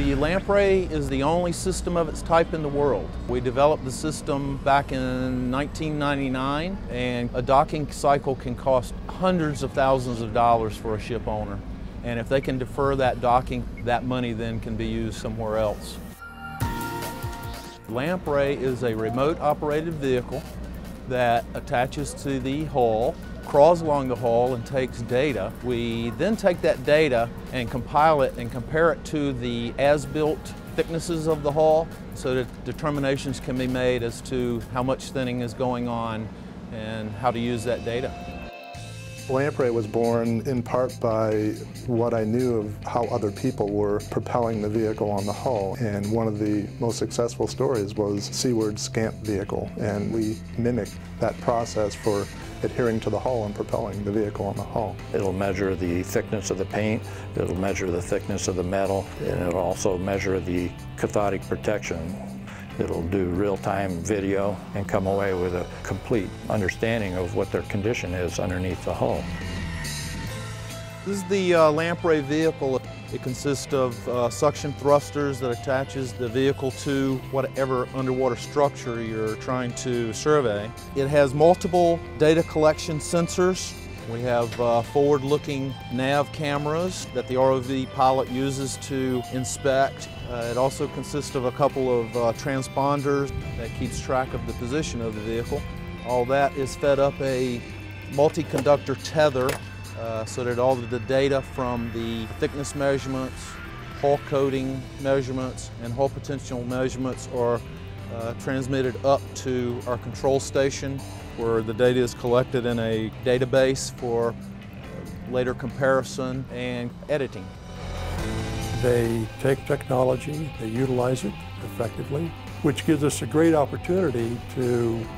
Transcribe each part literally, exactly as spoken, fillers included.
The Lamp Ray is the only system of its type in the world. We developed the system back in nineteen ninety-nine, and a docking cycle can cost hundreds of thousands of dollars for a ship owner. And if they can defer that docking, that money then can be used somewhere else. Lamp Ray is a remote-operated vehicle that attaches to the hull, crawls along the hull and takes data. We then take that data and compile it and compare it to the as-built thicknesses of the hull so that determinations can be made as to how much thinning is going on and how to use that data. Lamp Ray was born in part by what I knew of how other people were propelling the vehicle on the hull. And one of the most successful stories was Seaward's Scamp vehicle. And we mimicked that process for adhering to the hull and propelling the vehicle on the hull. It'll measure the thickness of the paint, it'll measure the thickness of the metal, and it'll also measure the cathodic protection. It'll do real-time video and come away with a complete understanding of what their condition is underneath the hull. This is the uh, Lamp Ray vehicle. It consists of uh, suction thrusters that attaches the vehicle to whatever underwater structure you're trying to survey. It has multiple data collection sensors. We have uh, forward-looking nav cameras that the R O V pilot uses to inspect. Uh, it also consists of a couple of uh, transponders that keeps track of the position of the vehicle. All that is fed up a multi-conductor tether uh, so that all of the data from the thickness measurements, hull coating measurements, and hull potential measurements are Uh, transmitted up to our control station, where the data is collected in a database for uh, later comparison and editing. They take technology, they utilize it effectively, which gives us a great opportunity to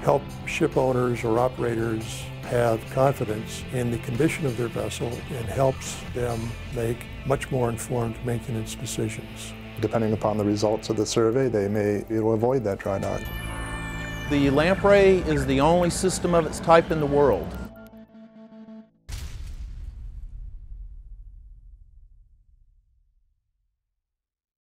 help ship owners or operators have confidence in the condition of their vessel and helps them make much more informed maintenance decisions. Depending upon the results of the survey, they may be able to avoid that dry dock. The Lamp Ray is the only system of its type in the world.